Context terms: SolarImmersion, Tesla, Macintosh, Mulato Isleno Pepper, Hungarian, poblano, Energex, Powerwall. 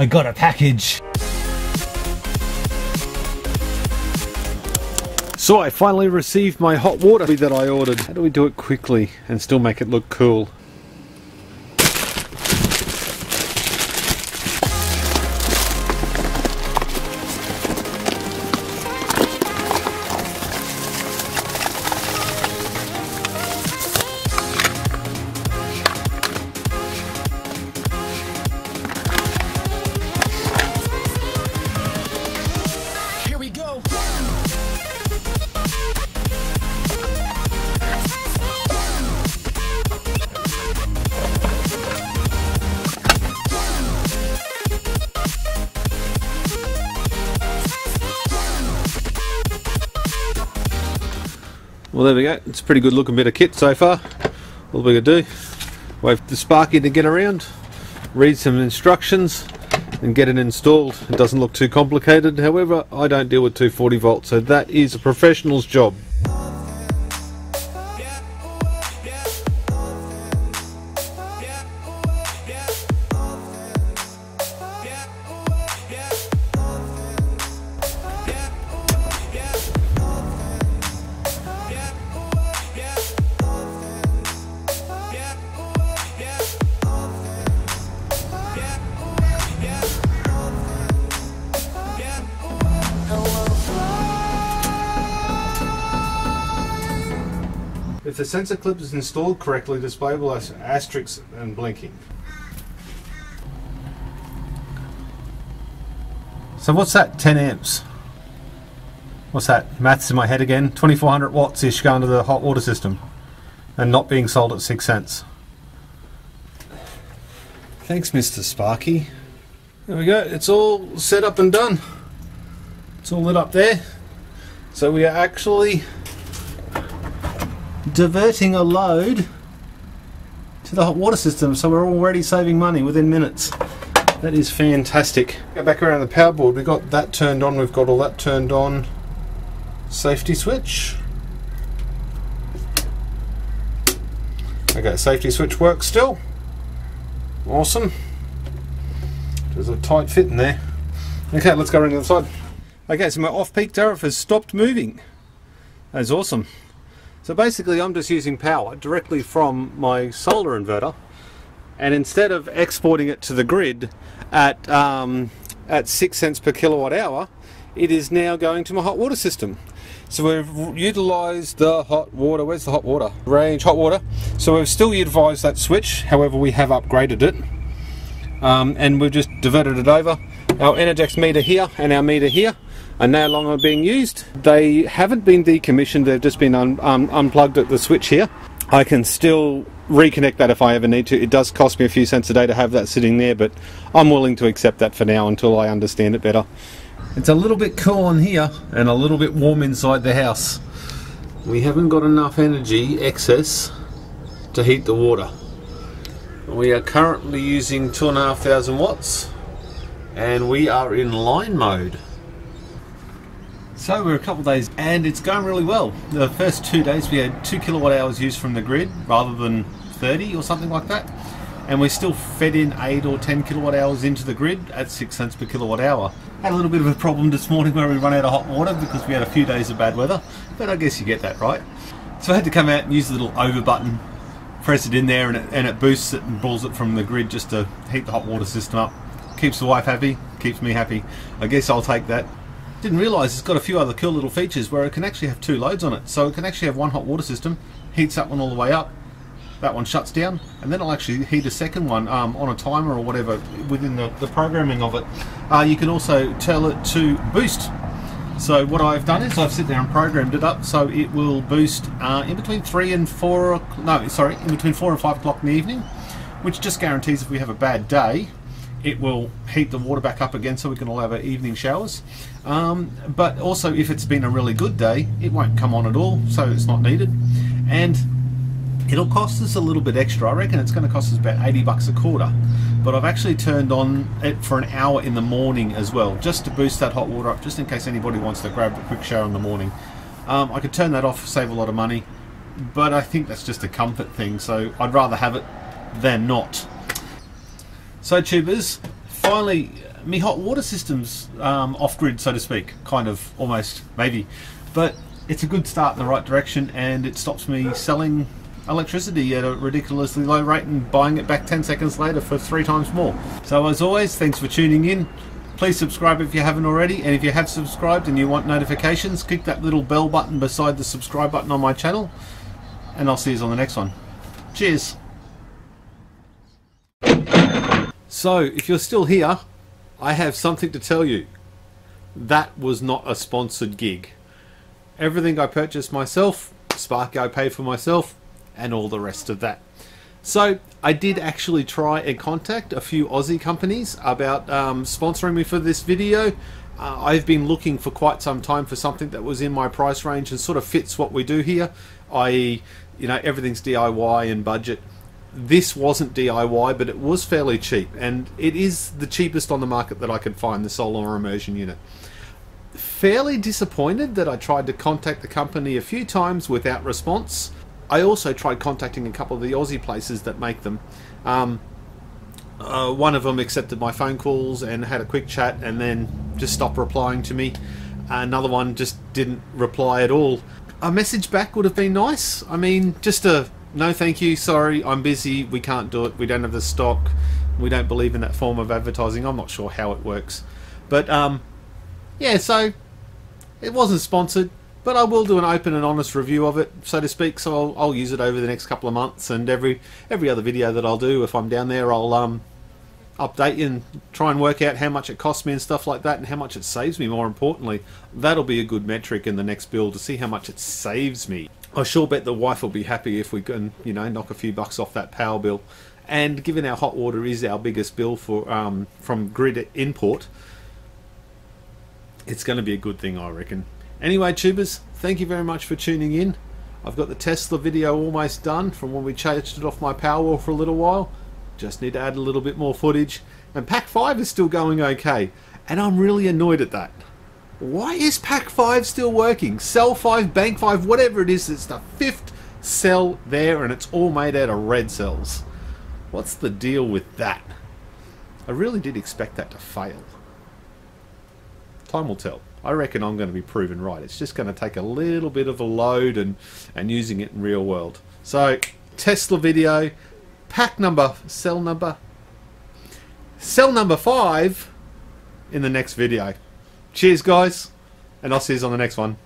I got a package. So I finally received my hot water that I ordered. How do we do it quickly and still make it look cool? Well, there we go, it's a pretty good looking bit of kit so far. All we gotta do, wait for the sparky to get around, read some instructions and get it installed. It doesn't look too complicated, however I don't deal with 240 volts, so that is a professional's job. If the sensor clip is installed correctly, display will have asterisks and blinking. So what's that, 10 amps? What's that, maths in my head again? 2400 watts-ish going to the hot water system and not being sold at 6 cents. Thanks, Mr. Sparky. There we go, it's all set up and done. It's all lit up there. So we are actually diverting a load to the hot water system, so we're already saving money within minutes. That is fantastic. Go back around the power board, we've got that turned on, we've got all that turned on. Safety switch. Okay, safety switch works still. Awesome. There's a tight fit in there. Okay, let's go around the other side. Okay, so my off-peak tariff has stopped moving. That is awesome. So basically I'm just using power directly from my solar inverter, and instead of exporting it to the grid at 6 cents per kilowatt hour, it is now going to my hot water system. So we've utilised the hot water, where's the hot water? Range, hot water. So we've still utilised that switch, however we have upgraded it. And we've just diverted it over. Our Energex meter here and our meter here are no longer being used. They haven't been decommissioned, they've just been unplugged at the switch here. I can still reconnect that if I ever need to. It does cost me a few cents a day to have that sitting there, but I'm willing to accept that for now until I understand it better. It's a little bit cool in here and a little bit warm inside the house. We haven't got enough energy excess to heat the water. We are currently using 2,500 watts and we are in line mode. So we're a couple of days and it's going really well. The first 2 days we had 2 kilowatt hours used from the grid rather than 30 or something like that, and we still fed in 8 or 10 kilowatt hours into the grid at 6 cents per kilowatt hour. Had a little bit of a problem this morning where we run out of hot water because we had a few days of bad weather, but I guess you get that, right? So I had to come out and use the little over button, press it in there, and it boosts it and pulls it from the grid just to heat the hot water system up. Keeps the wife happy, keeps me happy. I guess I'll take that. Didn't realise it's got a few other cool little features where it can actually have 2 loads on it. So it can actually have one hot water system, heats that one all the way up, that one shuts down, and then it'll actually heat a second one on a timer or whatever within the programming of it. You can also tell it to boost. So what I've done is I've sit there and programmed it up so it will boost in between 4 and 5 o'clock in the evening, which just guarantees if we have a bad day, it will heat the water back up again so we can all have our evening showers. But also if it's been a really good day, it won't come on at all, so it's not needed. And it'll cost us a little bit extra. I reckon it's going to cost us about 80 bucks a quarter. But I've actually turned on it for an hour in the morning as well, just to boost that hot water up, just in case anybody wants to grab a quick shower in the morning. I could turn that off, save a lot of money, but I think that's just a comfort thing, so I'd rather have it than not. So tubers, finally me hot water systems off-grid, so to speak, kind of, almost, maybe. But it's a good start in the right direction, and it stops me selling electricity at a ridiculously low rate and buying it back 10 seconds later for 3 times more. So as always, thanks for tuning in. Please subscribe if you haven't already, and if you have subscribed and you want notifications, click that little bell button beside the subscribe button on my channel, and I'll see you on the next one. Cheers! So, if you're still here, I have something to tell you. That was not a sponsored gig. Everything I purchased myself, Sparky I paid for myself, and all the rest of that. So I did actually try and contact a few Aussie companies about sponsoring me for this video. I've been looking for quite some time for something that was in my price range and sort of fits what we do here, i.e., you know, everything's DIY and budget. This wasn't DIY, but it was fairly cheap, and it is the cheapest on the market that I could find, the solar immersion unit. Fairly disappointed that I tried to contact the company a few times without response. I also tried contacting a couple of the Aussie places that make them. One of them accepted my phone calls and had a quick chat and then just stopped replying to me. Another one just didn't reply at all. A message back would have been nice. I mean, just a no thank you, sorry, I'm busy, we can't do it, we don't have the stock, we don't believe in that form of advertising. I'm not sure how it works. But yeah, so it wasn't sponsored. But I will do an open and honest review of it, so to speak, so I'll use it over the next couple of months, and every other video that I'll do, if I'm down there, I'll update you and try and work out how much it costs me and stuff like that, and how much it saves me, more importantly. That'll be a good metric in the next build, to see how much it saves me. I sure bet the wife will be happy if we can, you know, knock a few bucks off that power bill. And given our hot water is our biggest bill for from grid import, it's going to be a good thing, I reckon. Anyway, tubers, thank you very much for tuning in. I've got the Tesla video almost done from when we charged it off my Powerwall for a little while. Just need to add a little bit more footage. And Pack 5 is still going okay. And I'm really annoyed at that. Why is Pack 5 still working? Cell 5, Bank 5, whatever it is, it's the 5th cell there and it's all made out of red cells. What's the deal with that? I really did expect that to fail. Time will tell. I reckon I'm going to be proven right. It's just going to take a little bit of a load and using it in real world. So, Tesla video, pack number, cell number 5 in the next video. Cheers, guys, and I'll see you on the next one.